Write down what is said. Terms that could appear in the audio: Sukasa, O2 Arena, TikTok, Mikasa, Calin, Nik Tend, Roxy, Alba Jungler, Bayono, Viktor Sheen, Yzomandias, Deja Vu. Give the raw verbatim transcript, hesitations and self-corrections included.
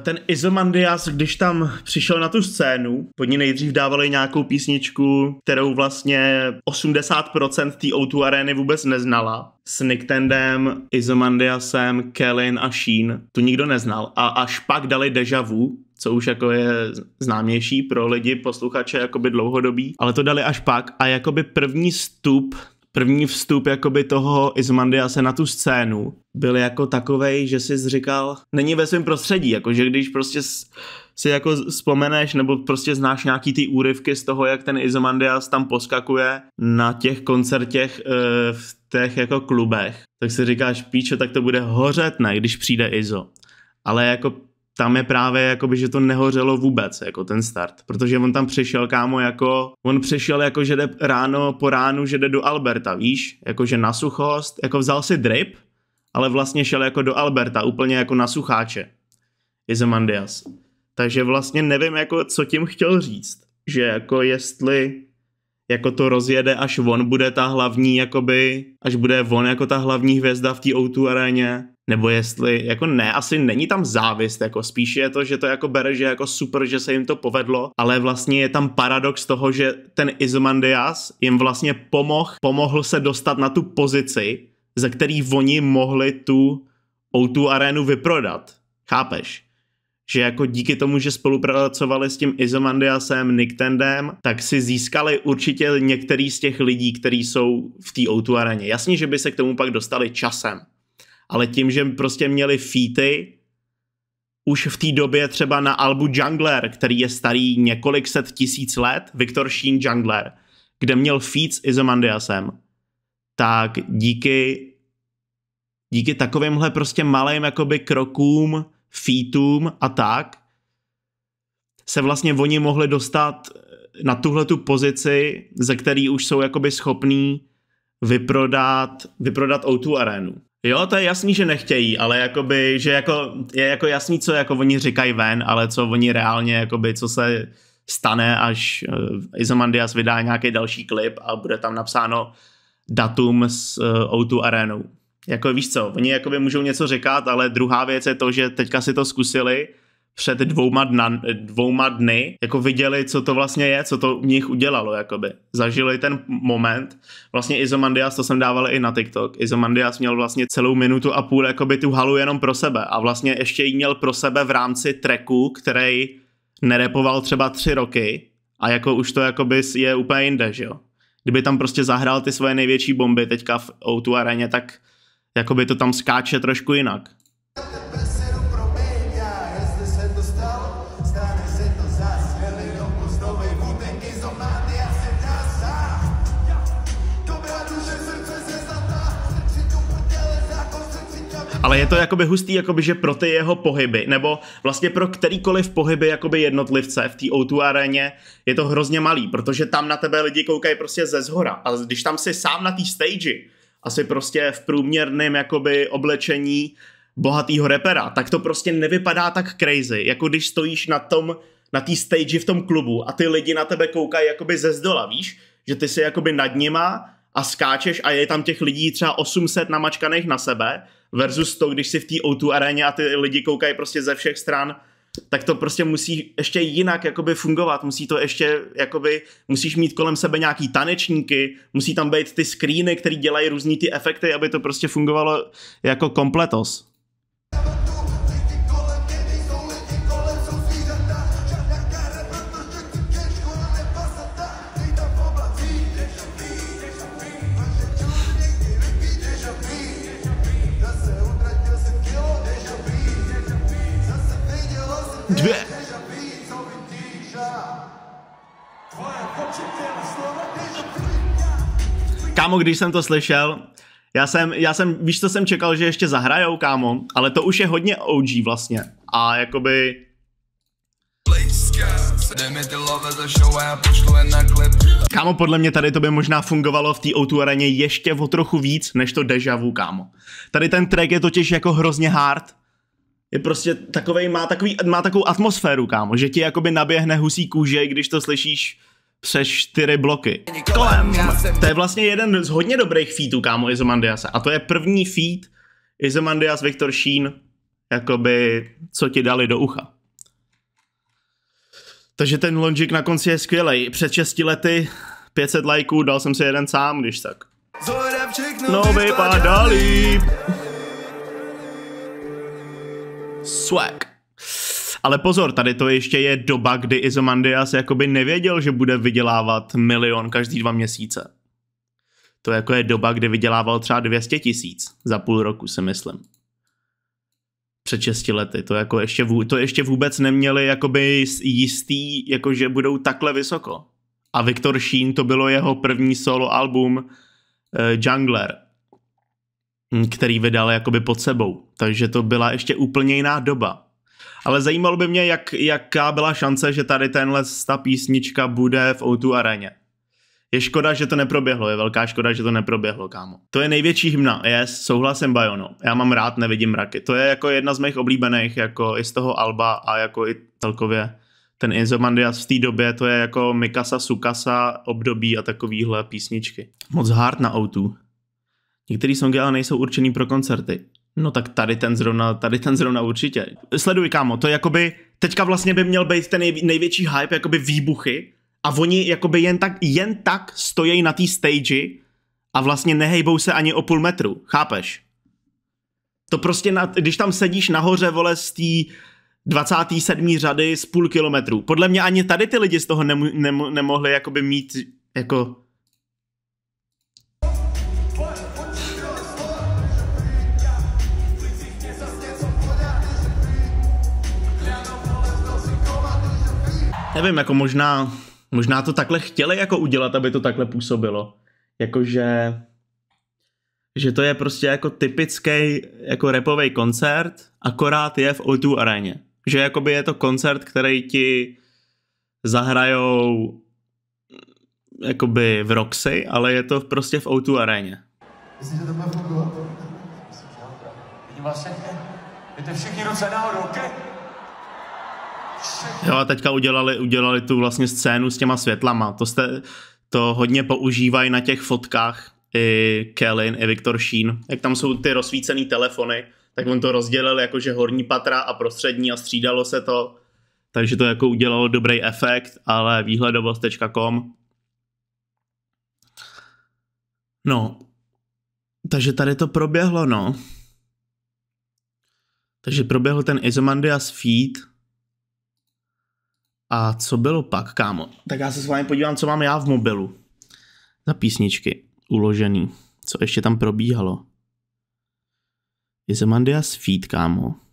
ten Yzomandias, když tam přišel na tu scénu, pod ní nejdřív dávali nějakou písničku, kterou vlastně osmdesát procent té ó dva arény vůbec neznala. S Nik Tendem, Yzomandiasem, Calin a Sheen. Tu nikdo neznal. A až pak dali Deja Vu, co už jako je známější pro lidi, posluchače, jakoby dlouhodobý. Ale to dali až pak a jakoby první vstup, první vstup jakoby toho Yzomandiase na tu scénu byl jako takovej, že jsi říkal, není ve svém prostředí, jakože když prostě si jako vzpomeneš nebo prostě znáš nějaký ty úryvky z toho, jak ten Yzomandias tam poskakuje na těch koncertech v těch jako klubech, tak si říkáš, píčo, tak to bude hořet, ne, když přijde Izo. Ale jako tam je právě, jakoby, že to nehořelo vůbec, jako ten start. Protože on tam přišel, kámo, jako... On přišel, jako, že jde ráno po ránu, že jde do Alberta, víš? Jakože na suchost, jako vzal si drip, ale vlastně šel jako do Alberta, úplně jako na sucháče. Yzomandias. Takže vlastně nevím, jako, co tím chtěl říct. Že jako jestli... Jako to rozjede, až on bude ta hlavní, jakoby... Až bude on jako ta hlavní hvězda v té ó dva aréně. Nebo jestli, jako ne, asi není tam závist, jako spíš je to, že to jako bere, že jako super, že se jim to povedlo, ale vlastně je tam paradox toho, že ten Yzomandias jim vlastně pomohl, pomohl se dostat na tu pozici, za který oni mohli tu ó dva arénu vyprodat, chápeš? Že jako díky tomu, že spolupracovali s tím Yzomandiasem, Nik Tendem, tak si získali určitě některý z těch lidí, kteří jsou v té ó dva aréně. Jasně, že by se k tomu pak dostali časem. Ale tím, že prostě měli featy, už v té době třeba na Albu Jungler, který je starý několik set tisíc let, Viktor Sheen Jungler, kde měl feat s Yzomandiasem, tak díky, díky takovýmhle prostě malým jakoby krokům, featům a tak, se vlastně oni mohli dostat na tuhletu pozici, ze který už jsou jakoby schopní vyprodat, vyprodat ó dva arénu. Jo, to je jasný, že nechtějí, ale jakoby, že jako, je jako jasný, co jako oni říkají ven, ale co oni reálně, jakoby, co se stane, až Yzomandias vydá nějaký další klip a bude tam napsáno datum s ó dva arénou. Jako víš co, oni jakoby můžou něco říkat, ale druhá věc je to, že teďka si to zkusili před dvouma, dna, dvouma dny, jako viděli, co to vlastně je, co to u nich udělalo, jakoby. Zažili ten moment. Vlastně Yzomandias, to jsem dával i na TikTok, Yzomandias měl vlastně celou minutu a půl, jakoby tu halu jenom pro sebe. A vlastně ještě ji měl pro sebe v rámci tracku, který nerepoval třeba tři roky. A jako už to jakoby je úplně jinde, že jo. Kdyby tam prostě zahrál ty svoje největší bomby teďka v ó dva aréně, tak jakoby to tam skáče trošku jinak. Ale je to jakoby hustý, jakoby, že pro ty jeho pohyby, nebo vlastně pro kterýkoliv pohyby jakoby jednotlivce v té ó dva aréně je to hrozně malý, protože tam na tebe lidi koukají prostě ze zhora. A když tam jsi sám na té stage, asi prostě v průměrném jakoby oblečení bohatýho repera, tak to prostě nevypadá tak crazy, jako když stojíš na tom, na té stage v tom klubu a ty lidi na tebe koukají jakoby ze zdola, víš? Že ty jsi jakoby nad nima a skáčeš a je tam těch lidí třeba osm set namačkaných na sebe, versus to, když si v té ó dva aréně a ty lidi koukají prostě ze všech stran, tak to prostě musí ještě jinak jakoby fungovat, musí to ještě jakoby, musíš mít kolem sebe nějaký tanečníky, musí tam být ty screeny, který dělají různý ty efekty, aby to prostě fungovalo jako kompletos. Dvě. Kámo, když jsem to slyšel, já jsem, já jsem, víš, co jsem čekal, že ještě zahrajou, kámo, ale to už je hodně ó gé vlastně a jakoby... Kámo, podle mě tady to by možná fungovalo v té ó dva aréně ještě o trochu víc, než to Deja Vu, kámo. Tady ten track je totiž jako hrozně hard. Je prostě takovej, má, takový, má takovou atmosféru, kámo, že ti jakoby naběhne husí kůže, když to slyšíš přes čtyři bloky. Kolem. To je vlastně jeden z hodně dobrých featů, kámo, Yzomandiase. A to je první feat Yzomandias Viktor Sheen. jakoby, co ti dali do ucha. Takže ten lonžik na konci je skvělej. Před šesti lety pět set lajků, dal jsem si jeden sám, když tak. No vypadá líp. Swag. Ale pozor, tady to ještě je doba, kdy Yzomandias jakoby nevěděl, že bude vydělávat milion každý dva měsíce. To jako je doba, kdy vydělával třeba dvě stě tisíc za půl roku, si myslím. Před šesti lety. To, jako ještě, to ještě vůbec neměli jakoby jistý, jako že budou takhle vysoko. A Viktor Sheen, to bylo jeho první solo album uh, Jungler, který vydal jakoby pod sebou. Takže to byla ještě úplně jiná doba. Ale zajímalo by mě, jak, jaká byla šance, že tady tenhle ta písnička bude v O dva aréně. Je škoda, že to neproběhlo, je velká škoda, že to neproběhlo, kámo. To je největší hymna, yes, souhlasím, Bayono. Já mám rád, nevidím mraky. To je jako jedna z mých oblíbených, jako i z toho alba a jako i celkově ten Yzomandias v té době, to je jako Mikasa, Sukasa, období a takovýhle písničky. Moc hard na O dva. Některý songy ale nejsou určený pro koncerty. No tak tady ten zrovna, tady ten zrovna určitě. Sleduj, kámo, to je jakoby, teďka vlastně by měl být ten největší hype, jakoby výbuchy. A oni jakoby jen tak, jen tak stojí na té stage a vlastně nehejbou se ani o půl metru, chápeš? To prostě, na, když tam sedíš nahoře, vole, z té dvacáté sedmé řady z půl kilometru. Podle mě ani tady ty lidi z toho nemo, nemo, nemohli jakoby mít, jako... Nevím, jako možná... Možná to takhle chtěli jako udělat, aby to takhle působilo. Jakože... Že to je prostě jako typický jako rapovej koncert, akorát je v O dva aréně. Že jakoby je to koncert, který ti zahrajou jakoby v Roxy, ale je to prostě v O dva aréně. Jestli to takhle fungovat? Vidím vás všechny. Jdete všichni ruce nahoru, okay? Jo, a teďka udělali, udělali tu vlastně scénu s těma světlama. To, jste, to hodně používají na těch fotkách i Calin, i Viktor Sheen. Jak tam jsou ty rozsvícený telefony, tak on to rozdělil jakože horní patra a prostřední a střídalo se to. Takže to jako udělalo dobrý efekt, ale výhledovost tečka com. No, takže tady to proběhlo, no. Takže proběhl ten Yzomandias feed. A co bylo pak, kámo? Tak já se s vámi podívám, co mám já v mobilu. Za písničky uložený. Co ještě tam probíhalo? Yzomandias feed, kámo.